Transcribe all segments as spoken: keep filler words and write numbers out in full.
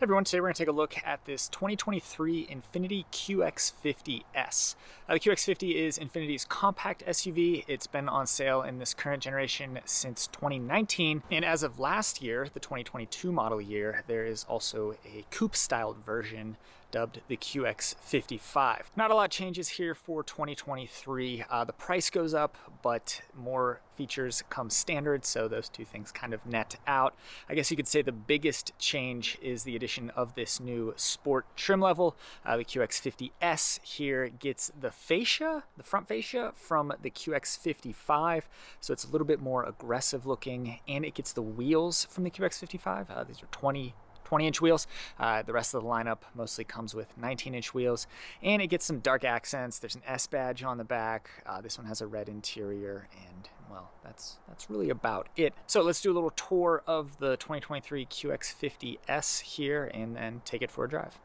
Hey everyone, today we're going to take a look at this twenty twenty-three Infiniti Q X fifty S. Uh, the Q X fifty is Infiniti's compact S U V. It's been on sale in this current generation since twenty nineteen. And as of last year, the twenty twenty-two model year, there is also a coupe-styled version dubbed the Q X fifty-five. Not a lot of changes here for twenty twenty-three. Uh, the price goes up, but more features come standard, so those two things kind of net out. I guess you could say the biggest change is the addition of this new sport trim level. Uh, the Q X fifty S here gets the fascia, the front fascia, from the Q X fifty-five, so it's a little bit more aggressive looking, and it gets the wheels from the Q X fifty-five. Uh, these are twenty inch wheels. Uh, the rest of the lineup mostly comes with nineteen inch wheels, and it gets some dark accents. There's an S badge on the back. Uh, this one has a red interior, and well, that's that's really about it. So let's do a little tour of the twenty twenty-three Q X fifty S here and then take it for a drive.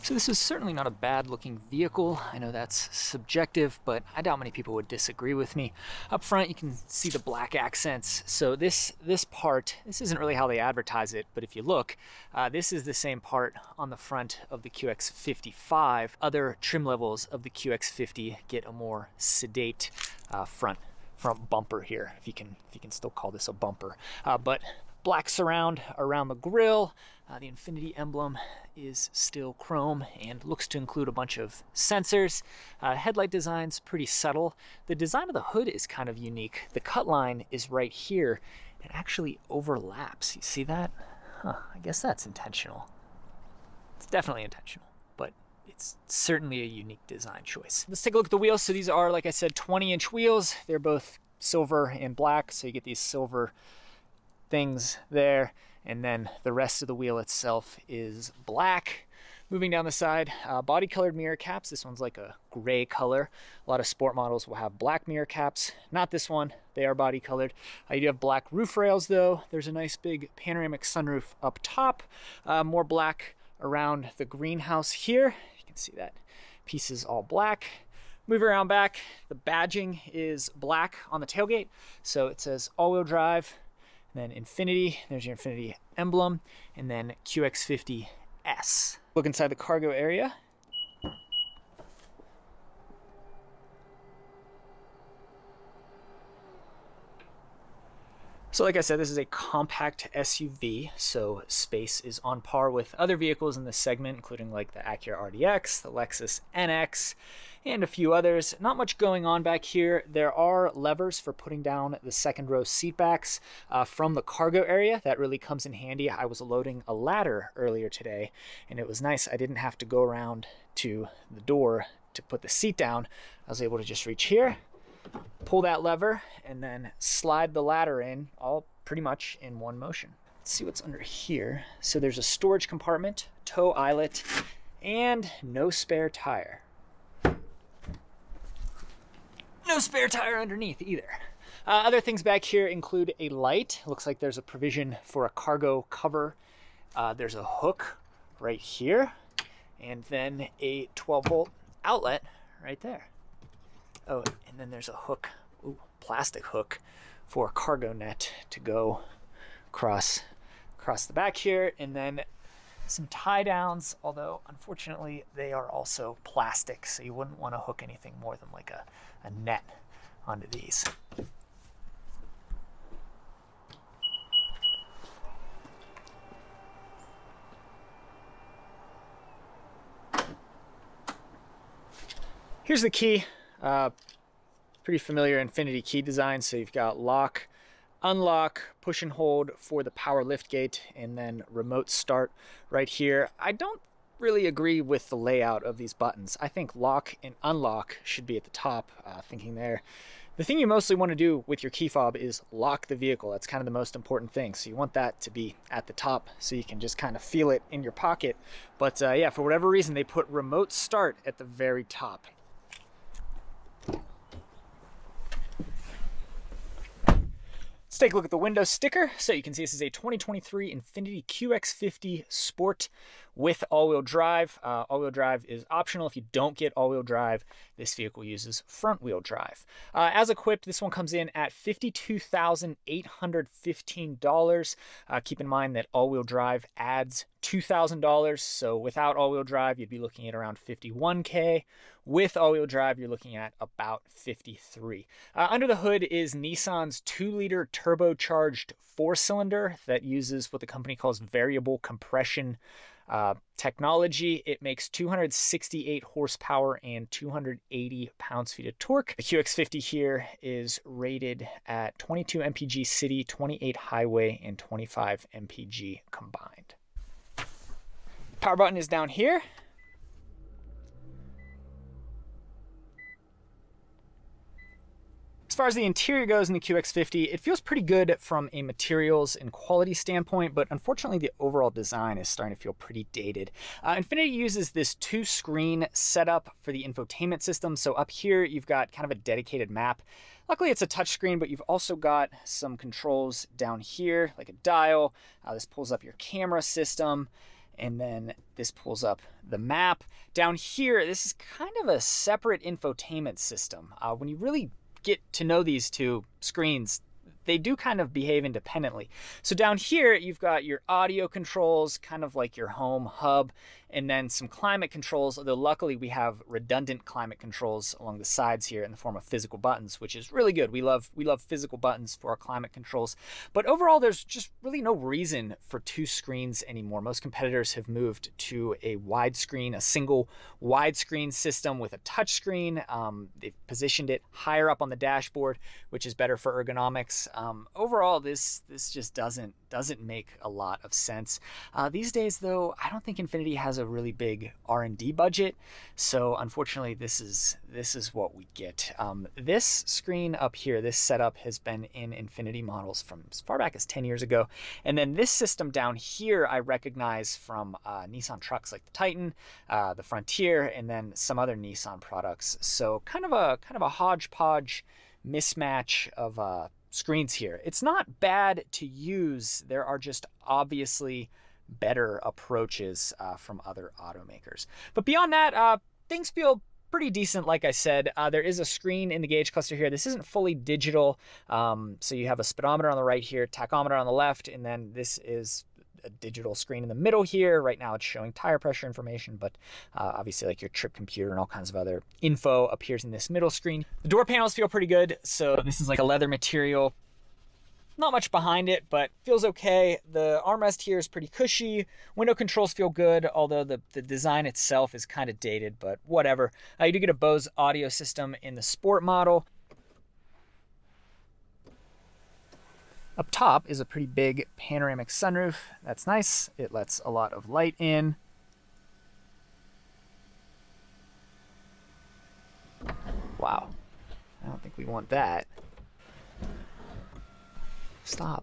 So this is certainly not a bad looking vehicle. I know that's subjective, but I doubt many people would disagree with me. Up front, you can see the black accents. So this, this part, this isn't really how they advertise it, but if you look, uh, this is the same part on the front of the Q X fifty-five. Other trim levels of the Q X fifty get a more sedate uh, front, front bumper here, if you can, if you can still call this a bumper. Uh, but black surround around the grille. Uh, the Infiniti emblem is still chrome and looks to include a bunch of sensors. Uh, headlight design's pretty subtle. The design of the hood is kind of unique. The cut line is right here and actually overlaps. You see that? Huh, I guess that's intentional. It's definitely intentional, but it's certainly a unique design choice. Let's take a look at the wheels. So these are, like I said, twenty inch wheels. They're both silver and black, so you get these silver things there, and then the rest of the wheel itself is black. Moving down the side, uh, body colored mirror caps. This one's like a gray color. A lot of sport models will have black mirror caps, not this one. They are body colored. Uh, you do have black roof rails though. There's a nice big panoramic sunroof up top, uh, more black around the greenhouse here. You can see that piece is all black. Move around back, the badging is black on the tailgate. So it says all-wheel drive, then Infiniti, there's your Infiniti emblem, and then Q X fifty S. Look inside the cargo area. So like I said, this is a compact S U V, so space is on par with other vehicles in this segment, including like the Acura R D X, the Lexus N X, and a few others. Not much going on back here. There are levers for putting down the second row seatbacks uh, from the cargo area. That really comes in handy. I was loading a ladder earlier today, and it was nice. I didn't have to go around to the door to put the seat down. I was able to just reach here, pull that lever, and then slide the ladder in, all pretty much in one motion. Let's see what's under here. So there's a storage compartment, tow eyelet, and no spare tire. No spare tire underneath either. Uh, other things back here include a light. Looks like there's a provision for a cargo cover. Uh, there's a hook right here, and then a twelve volt outlet right there. Oh, and then there's a hook, ooh, plastic hook for a cargo net to go across, across the back here. And then some tie downs, although unfortunately they are also plastic, so you wouldn't want to hook anything more than like a, a net onto these. Here's the key. Uh, pretty familiar Infiniti key design. So you've got lock, unlock, push and hold for the power lift gate, and then remote start right here. I don't really agree with the layout of these buttons. I think lock and unlock should be at the top, uh, thinking there. The thing you mostly want to do with your key fob is lock the vehicle. That's kind of the most important thing. So you want that to be at the top so you can just kind of feel it in your pocket. But uh, yeah, for whatever reason, they put remote start at the very top. Let's take a look at the window sticker. So you can see this is a twenty twenty-three Infiniti Q X fifty Sport with all-wheel drive. Uh, all-wheel drive is optional. If you don't get all-wheel drive, this vehicle uses front-wheel drive. Uh, as equipped, this one comes in at fifty-two thousand eight hundred fifteen dollars. Uh, keep in mind that all-wheel drive adds two thousand dollars. So without all-wheel drive, you'd be looking at around fifty-one K. With all-wheel drive, you're looking at about fifty-three. Uh, under the hood is Nissan's two liter turbocharged four-cylinder that uses what the company calls variable compression uh, technology. It makes two hundred sixty-eight horsepower and two hundred eighty pounds-feet of torque. The Q X fifty here is rated at twenty-two M P G city, twenty-eight highway, and twenty-five M P G combined. Power button is down here. As far as the interior goes in the Q X fifty, it feels pretty good from a materials and quality standpoint, but unfortunately the overall design is starting to feel pretty dated. Uh, Infiniti uses this two-screen setup for the infotainment system. So up here, you've got kind of a dedicated map. Luckily, it's a touchscreen, but you've also got some controls down here, like a dial. Uh, this pulls up your camera system. And then this pulls up the map. Down here, this is kind of a separate infotainment system. Uh, when you really get to know these two screens, they do kind of behave independently. So down here, you've got your audio controls, kind of like your home hub, and then some climate controls, although luckily we have redundant climate controls along the sides here in the form of physical buttons, which is really good. We love, we love physical buttons for our climate controls. But overall, there's just really no reason for two screens anymore. Most competitors have moved to a widescreen, a single widescreen system with a touchscreen. Um, they've positioned it higher up on the dashboard, which is better for ergonomics. Um, overall, this this just doesn't doesn't make a lot of sense. Uh, these days, though, I don't think Infiniti has a really big R and D budget, so unfortunately, this is this is what we get. Um, this screen up here, this setup has been in Infiniti models from as far back as ten years ago, and then this system down here I recognize from uh, Nissan trucks like the Titan, uh, the Frontier, and then some other Nissan products. So kind of a kind of a hodgepodge mismatch of uh, screens here. It's not bad to use. There are just obviously better approaches uh, from other automakers. But beyond that, uh, things feel pretty decent. Like I said, uh, there is a screen in the gauge cluster here. This isn't fully digital. Um, so you have a speedometer on the right here, tachometer on the left, and then this is a digital screen in the middle here. Right now it's showing tire pressure information, but uh, obviously like your trip computer and all kinds of other info appears in this middle screen. The door panels feel pretty good. So this is like a leather material. Not much behind it, but feels okay. The armrest here is pretty cushy. Window controls feel good, although the, the design itself is kind of dated, but whatever. Uh, you do get a Bose audio system in the Sport model. Up top is a pretty big panoramic sunroof. That's nice. It lets a lot of light in. Wow. I don't think we want that. Stop.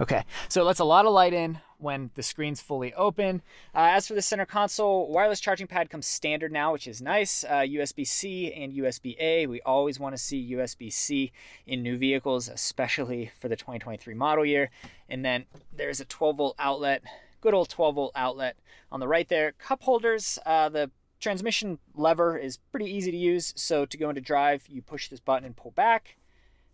Okay, so it lets a lot of light in when the screen's fully open. Uh, as for the center console, wireless charging pad comes standard now, which is nice. Uh, U S B C and U S B A. We always want to see U S B C in new vehicles, especially for the twenty twenty-three model year. And then there's a twelve volt outlet, good old twelve volt outlet on the right there. Cup holders, uh, the transmission lever is pretty easy to use. So to go into drive, you push this button and pull back.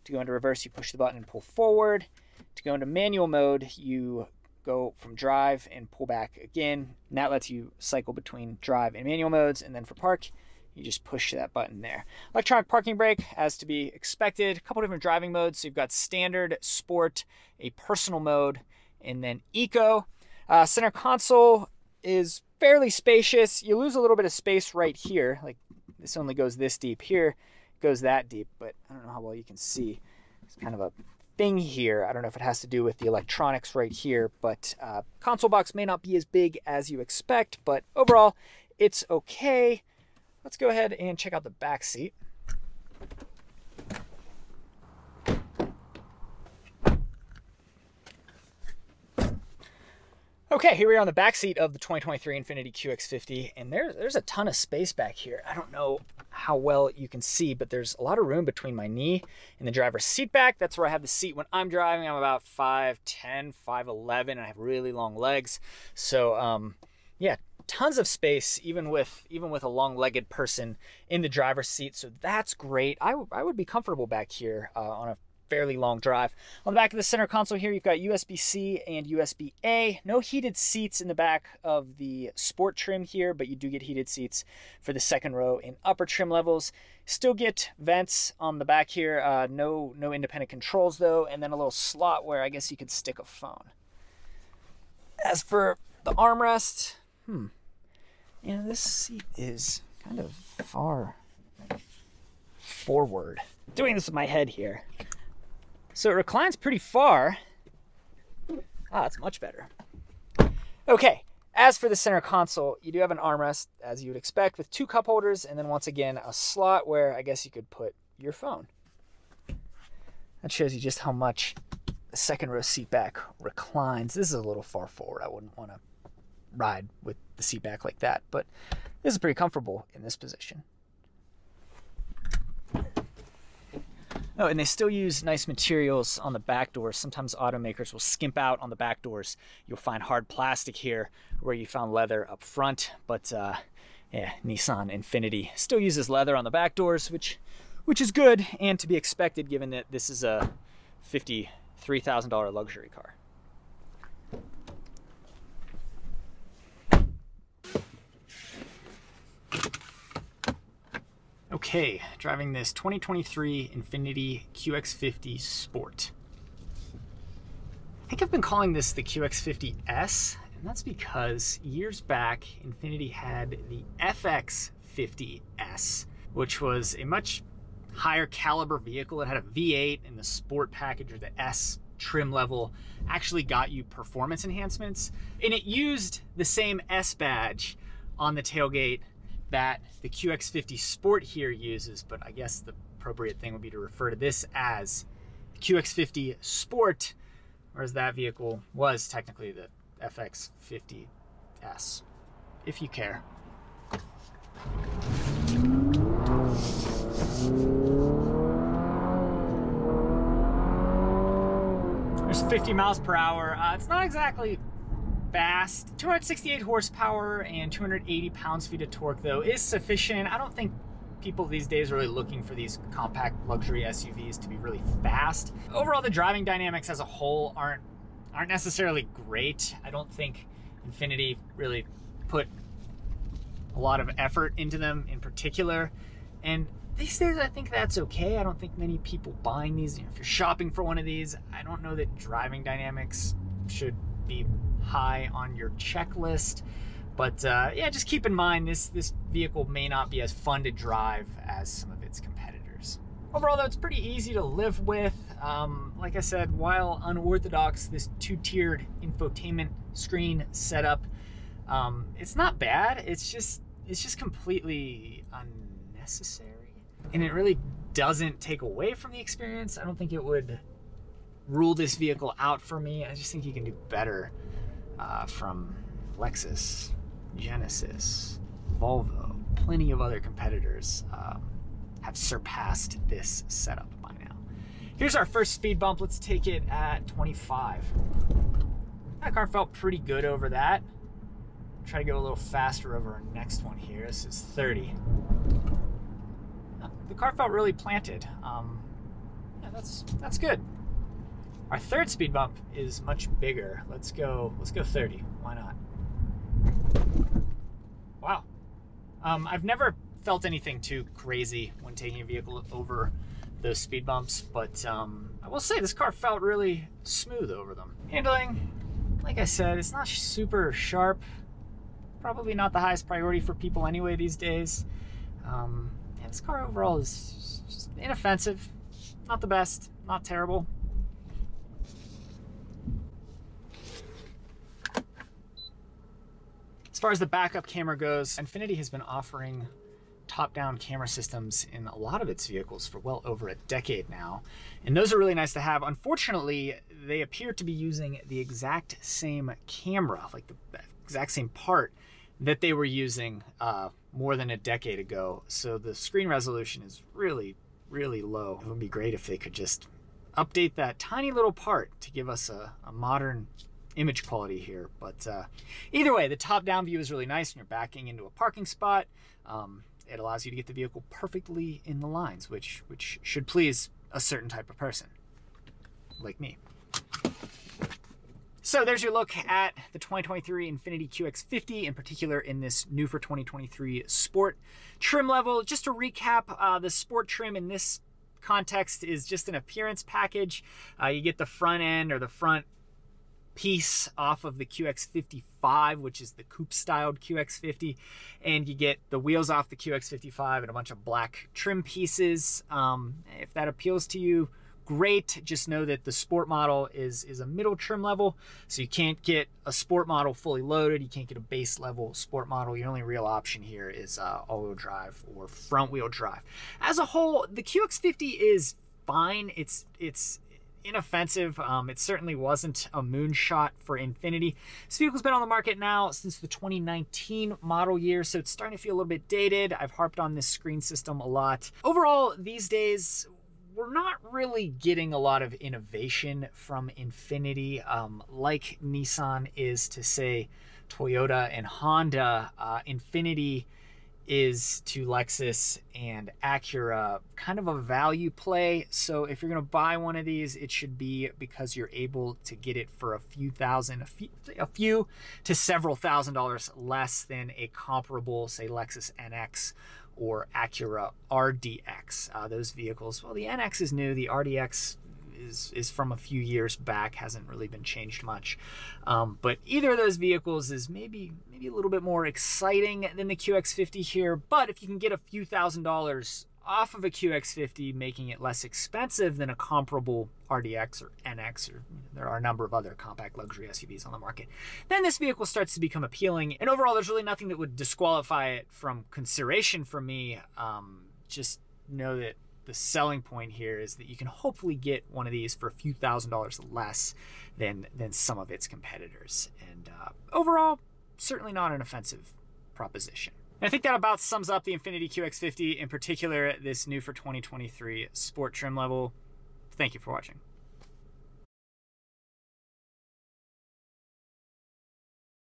To go into reverse, you push the button and pull forward. To go into manual mode, you go from drive and pull back again. And that lets you cycle between drive and manual modes. And then for park, you just push that button there. Electronic parking brake, as to be expected. A couple different driving modes. So you've got standard, sport, a personal mode, and then eco. Uh, center console is fairly spacious. You lose a little bit of space right here. Like this only goes this deep here. Goes that deep, but I don't know how well you can see. It's kind of a thing here. I don't know if it has to do with the electronics right here, but uh, console box may not be as big as you expect, but overall it's okay. Let's go ahead and check out the back seat. Okay, here we are on the back seat of the twenty twenty-three Infiniti Q X fifty, and there, there's a ton of space back here. I don't know how well you can see, but there's a lot of room between my knee and the driver's seat back. That's where I have the seat when I'm driving. I'm about five ten, five eleven, and I have really long legs. So um, yeah, tons of space, even with even with a long-legged person in the driver's seat. So that's great. I, I would be comfortable back here uh, on a fairly long drive. On the back of the center console here, you've got U S B C and U S B A. No heated seats in the back of the Sport trim here, but you do get heated seats for the second row and upper trim levels. Still get vents on the back here. Uh, no, no independent controls though, and then a little slot where I guess you could stick a phone. As for the armrest, hmm, you know, this seat is kind of far forward. Doing this with my head here. So it reclines pretty far. Ah, it's much better. Okay, as for the center console, you do have an armrest, as you would expect, with two cup holders, and then once again, a slot where I guess you could put your phone. That shows you just how much the second row seat back reclines. This is a little far forward. I wouldn't want to ride with the seat back like that, but this is pretty comfortable in this position. Oh, and they still use nice materials on the back doors. Sometimes automakers will skimp out on the back doors. You'll find hard plastic here where you found leather up front, but uh, yeah, Nissan Infiniti still uses leather on the back doors, which which is good and to be expected given that this is a fifty-three thousand dollar luxury car. Okay, driving this twenty twenty-three Infiniti Q X fifty Sport. I think I've been calling this the Q X fifty S, and that's because years back, Infiniti had the F X fifty S, which was a much higher caliber vehicle. It had a V eight, and the Sport package, or the S trim level, actually got you performance enhancements. And it used the same S badge on the tailgate that the Q X fifty Sport here uses, but I guess the appropriate thing would be to refer to this as Q X fifty Sport, whereas that vehicle was technically the F X fifty S, if you care. There's fifty miles per hour. Uh, it's not exactly fast. two hundred sixty-eight horsepower and two hundred eighty pounds-feet of torque though is sufficient. I don't think people these days are really looking for these compact luxury S U Vs to be really fast. Overall, the driving dynamics as a whole aren't aren't necessarily great. I don't think Infiniti really put a lot of effort into them in particular. And these days, I think that's okay. I don't think many people buying these, you know, if you're shopping for one of these, I don't know that driving dynamics should be high on your checklist, but uh, yeah, just keep in mind this this vehicle may not be as fun to drive as some of its competitors. Overall though, it's pretty easy to live with. Um, like I said, while unorthodox, this two-tiered infotainment screen setup, um, it's not bad. It's just it's just completely unnecessary, and it really doesn't take away from the experience. I don't think it would rule this vehicle out for me. I just think you can do better Uh, from Lexus, Genesis, Volvo, plenty of other competitors um, have surpassed this setup by now. Here's our first speed bump. Let's take it at twenty-five. That car felt pretty good over that. Try to go a little faster over our next one here. This is thirty. The car felt really planted. Um, yeah, that's that's good. Our third speed bump is much bigger. Let's go, let's go thirty, why not? Wow. Um, I've never felt anything too crazy when taking a vehicle over those speed bumps, but um, I will say this car felt really smooth over them. Handling, like I said, it's not super sharp. Probably not the highest priority for people anyway these days. Um, yeah, this car overall is just inoffensive. Not the best, not terrible. As far as the backup camera goes, Infiniti has been offering top-down camera systems in a lot of its vehicles for well over a decade now, and those are really nice to have. Unfortunately, they appear to be using the exact same camera, like the exact same part that they were using uh, more than a decade ago, so the screen resolution is really, really low. It would be great if they could just update that tiny little part to give us a, a modern image quality here. But uh, either way, the top-down view is really nice when you're backing into a parking spot. Um, it allows you to get the vehicle perfectly in the lines, which, which should please a certain type of person, like me. So there's your look at the twenty twenty-three Infiniti Q X fifty, in particular in this new for twenty twenty-three Sport trim level. Just to recap, uh, the Sport trim in this context is just an appearance package. Uh, you get the front end or the front piece off of the Q X fifty-five, which is the coupe-styled Q X fifty, and you get the wheels off the Q X fifty-five and a bunch of black trim pieces. Um, if that appeals to you, great. Just know that the Sport model is is a middle trim level, so you can't get a Sport model fully loaded. You can't get a base level Sport model. Your only real option here is uh, all-wheel drive or front-wheel drive. As a whole, the Q X fifty is fine. It's it's inoffensive. Um, it certainly wasn't a moonshot for Infiniti. This vehicle's been on the market now since the twenty nineteen model year, so it's starting to feel a little bit dated. I've harped on this screen system a lot. Overall, these days, we're not really getting a lot of innovation from Infiniti, um, like Nissan is to, say, Toyota and Honda. Uh, Infiniti is to Lexus and Acura kind of a value play. So if you're going to buy one of these, it should be because you're able to get it for a few thousand, a few, a few to several thousand dollars less than a comparable, say, Lexus N X or Acura R D X. Uh, those vehicles, well, the N X is new, the R D X is, is from a few years back, hasn't really been changed much. Um, but either of those vehicles is maybe, maybe a little bit more exciting than the Q X fifty here. But if you can get a few thousand dollars off of a Q X fifty, making it less expensive than a comparable R D X or N X, or there are a number of other compact luxury S U Vs on the market, then this vehicle starts to become appealing. And overall, there's really nothing that would disqualify it from consideration for me. Um, just know that the selling point here is that you can hopefully get one of these for a few thousand dollars less than, than some of its competitors. And uh, overall, certainly not an offensive proposition. And I think that about sums up the Infiniti Q X fifty, in particular this new for twenty twenty-three Sport trim level. Thank you for watching.